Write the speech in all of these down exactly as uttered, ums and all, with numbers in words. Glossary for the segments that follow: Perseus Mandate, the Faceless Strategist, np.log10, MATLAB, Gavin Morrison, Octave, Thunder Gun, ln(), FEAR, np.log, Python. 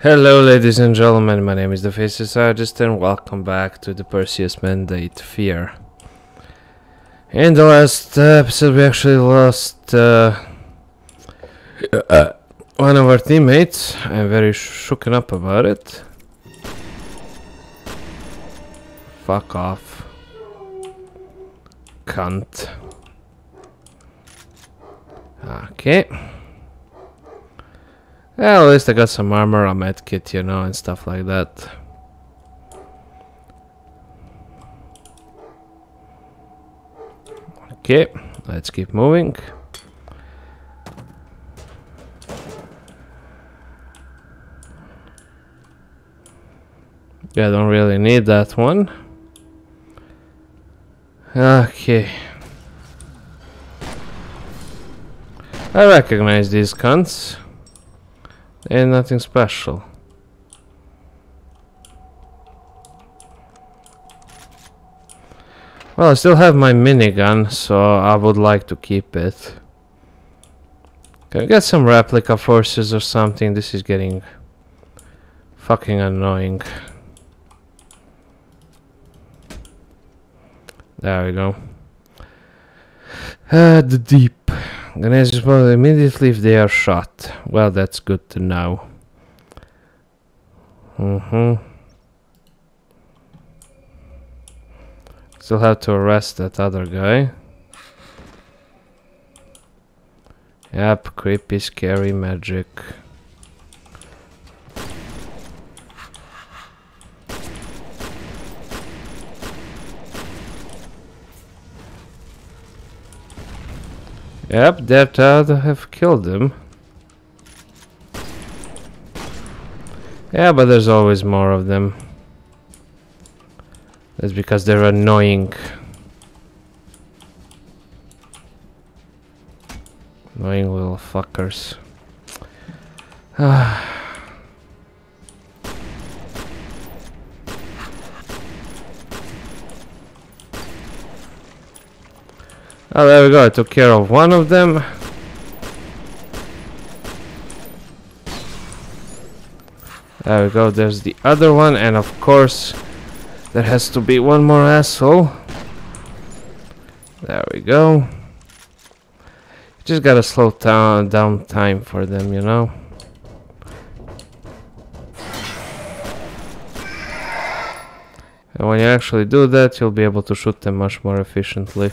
Hello ladies and gentlemen, my name is the Faceless Strategist and welcome back to the Perseus Mandate Fear. In the last episode we actually lost uh, uh, one of our teammates. I'm very shooken up about it. Fuck off. Cunt. Okay. Yeah, at least I got some armor, a medkit, you know, and stuff like that. Okay, let's keep moving. Yeah, I don't really need that one. Okay. I recognize these cunts. Ain't nothing special. Well, I still have my minigun, so I would like to keep it. Can I get some replica forces or something? This is getting fucking annoying. There we go. Uh, the deep. Grenades respond immediately if they are shot. Well, that's good to know. Mm-hmm. Still have to arrest that other guy. Yep, creepy, scary magic. Yep, that I'd have killed him. Yeah, but there's always more of them. That's because they're annoying. Annoying little fuckers. Ah. Oh, there we go, I took care of one of them. There we go, there's the other one, and of course there has to be one more asshole. There we go. Just gotta slow down, down time for them, you know. And when you actually do that, you'll be able to shoot them much more efficiently.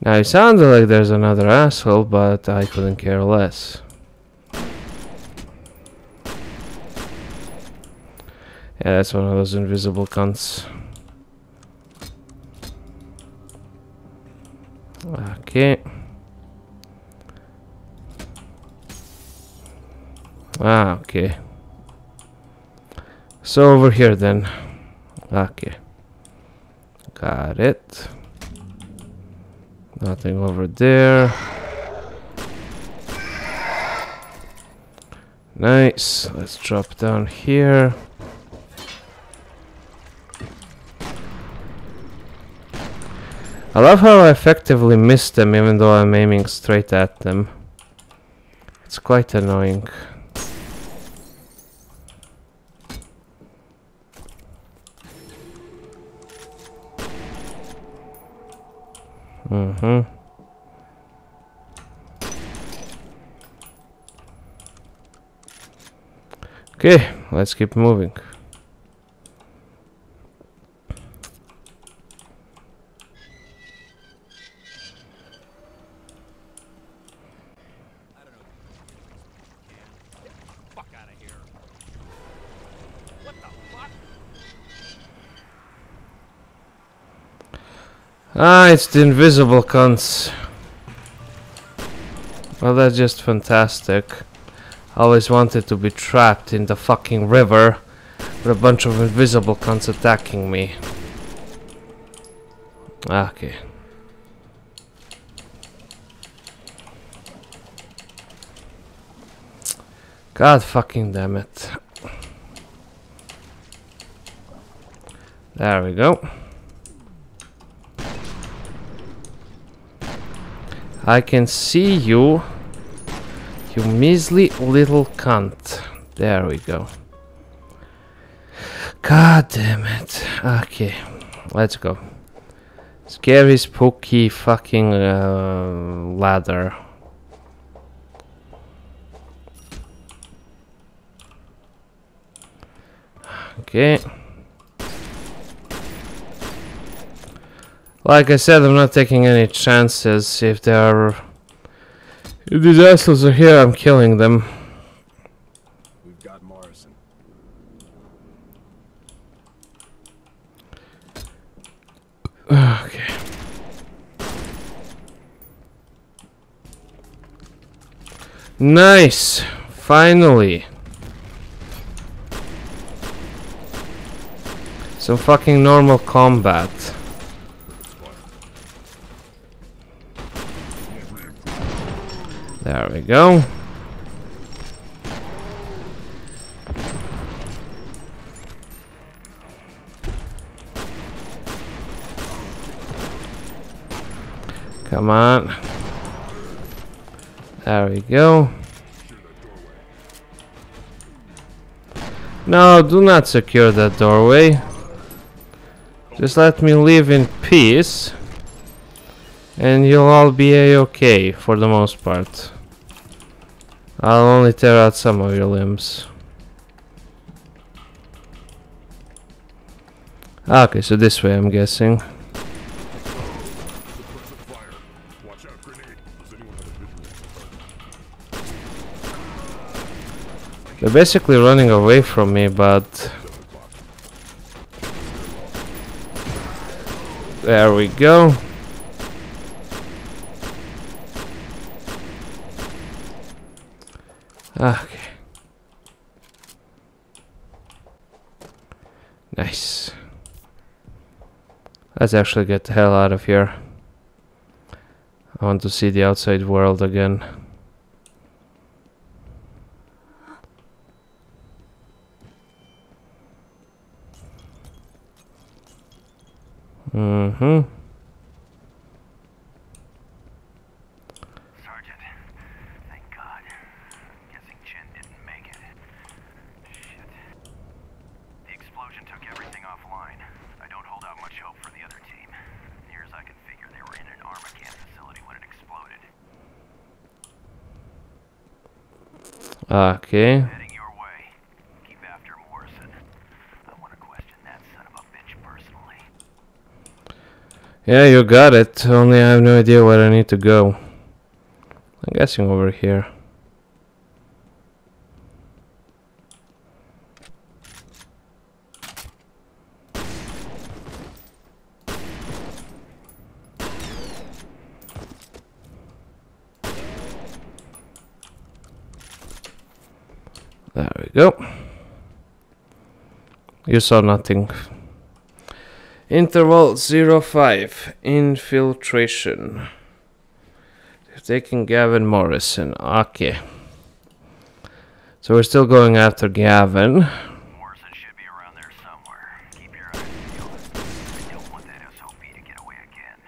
Now it sounded like there's another asshole, but I couldn't care less. Yeah, that's one of those invisible cunts. Okay. Ah, okay. So over here then. Okay. Got it. Nothing over there. Nice. Let's drop down here. I love how I effectively miss them even though I'm aiming straight at them. It's quite annoying. Mm-hmm. Okay, let's keep moving. Ah, it's the invisible cunts. Well, that's just fantastic. I always wanted to be trapped in the fucking river with a bunch of invisible cunts attacking me. Okay. God fucking damn it. There we go. I can see you, You measly little cunt. There we go. God damn it. Okay, let's go. Scary, spooky fucking uh, ladder. Okay. Like I said, I'm not taking any chances. If there are... If these assholes are here, I'm killing them. We've got Morrison. Okay. Nice! Finally! Some fucking normal combat. There we go. Come on. There we go. No, do not secure that doorway. Just let me live in peace. And you'll all be a-okay for the most part. I'll only tear out some of your limbs. Okay, so this way, I'm guessing. They're basically running away from me, but... There we go. Okay. Nice. Let's actually get the hell out of here. I want to see the outside world again. Mm-hmm. Okay. Heading your way. Keep after Morrison. I want to question that son of a bitch personally. Yeah, you got it. Only I have no idea where I need to go. I'm guessing over here. There we go. You saw nothing. Interval zero five. Infiltration. They're taking Gavin Morrison. Okay. So we're still going after Gavin. Morrison should be around there somewhere. Keep your eyes peeled. I don't want that S O B to get away again.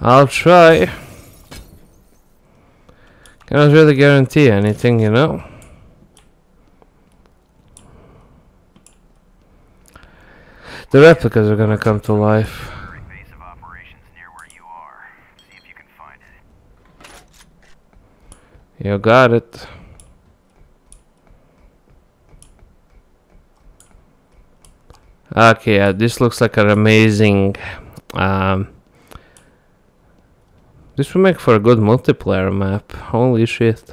I'll try. Cannot really guarantee anything, you know. The replicas are gonna come to life. Invasive operations near where you are. See if you can find it. You got it. Okay, uh, this looks like an amazing. Um, This will make for a good multiplayer map. Holy shit.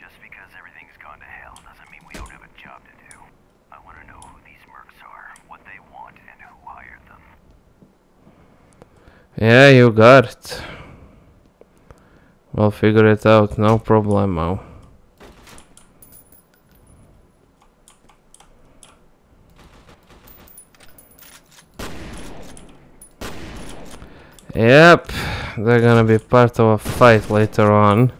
Just because everything's gone to hell doesn't mean we don't have a job to do. I want to know who these mercs are, what they want, and who hired them. Yeah, you got it. We'll figure it out, no problemo. Yep. They're gonna be part of a fight later on.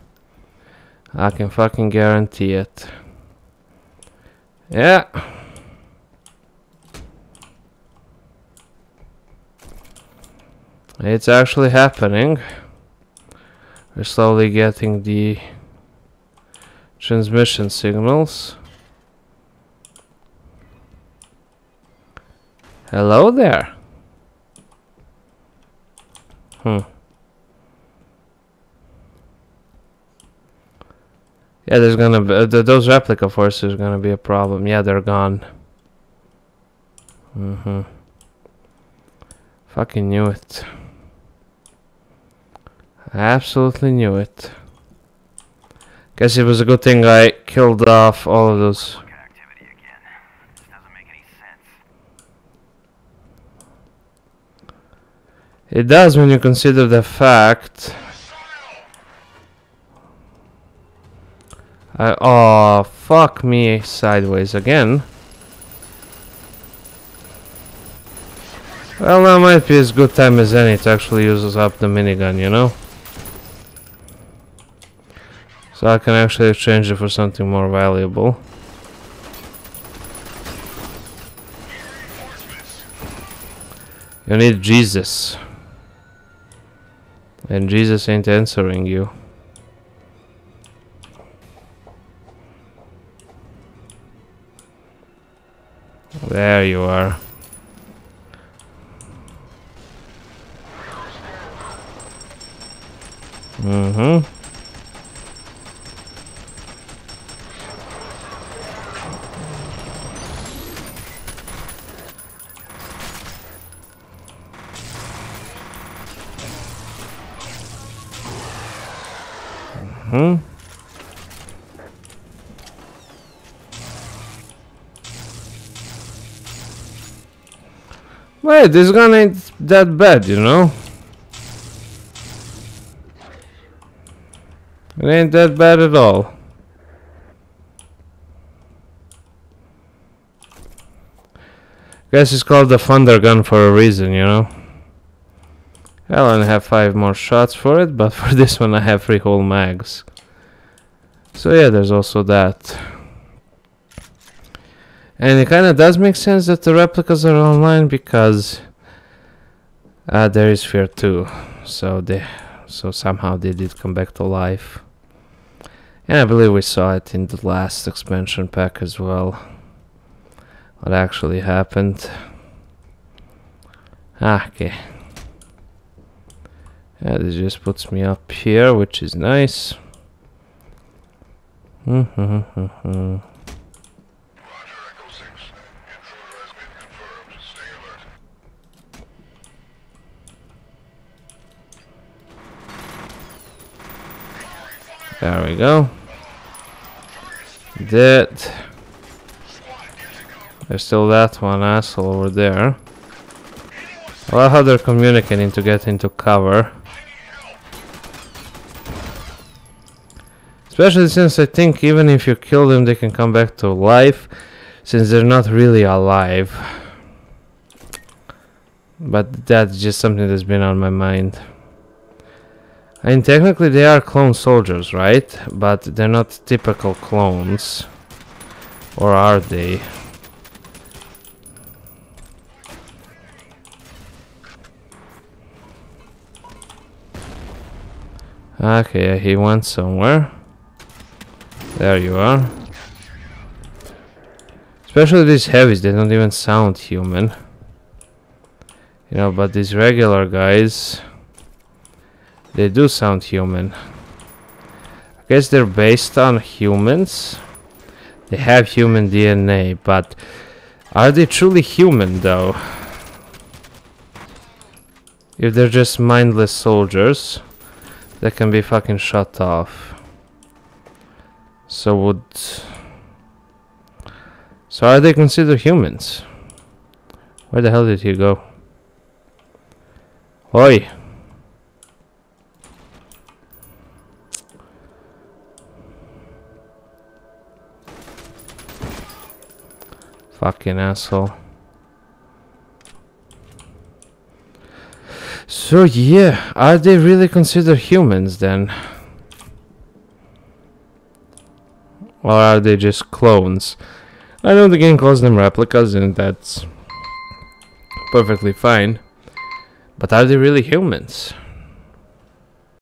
I can fucking guarantee it. Yeah. It's actually happening. We're slowly getting the transmission signals. Hello there. Hmm. Yeah, there's gonna be, uh, th those replica forces are gonna be a problem. Yeah, they're gone. Mm-hmm. Fucking knew it. I absolutely knew it. Guess it was a good thing I killed off all of those. It does when you consider the fact. I, oh, fuck me sideways again. Well, that might be as good time as any to actually use up the minigun, you know? So I can actually exchange it for something more valuable. You need Jesus. And Jesus ain't answering you. There you are. Mm-hmm. Mm-hmm. Wait, this gun ain't that bad, you know? It ain't that bad at all. Guess it's called the Thunder Gun for a reason, you know? I only have five more shots for it, but for this one I have three whole mags. So yeah, there's also that. And it kind of does make sense that the replicas are online because uh, there is Fear two, so they, so somehow they did come back to life. And I believe we saw it in the last expansion pack as well. What actually happened? Ah, okay. Yeah, this just puts me up here, which is nice. Mm-hmm-hmm-hmm-hmm. There we go. Dead. There's still that one asshole over there. I love how they're communicating to get into cover. Especially since I think even if you kill them, they can come back to life, since they're not really alive. But that's just something that's been on my mind. I mean, technically they are clone soldiers, right? But they're not typical clones. Or are they? Okay, he went somewhere. There you are. Especially these heavies, they don't even sound human. You know, but these regular guys... they do sound human. I guess they're based on humans. They have human D N A, but are they truly human though? If they're just mindless soldiers that can be fucking shut off. So would... so are they considered humans? Where the hell did he go? Oi! Fucking asshole. So yeah, are they really considered humans then? Or are they just clones? I know the game calls them replicas and that's perfectly fine. But are they really humans?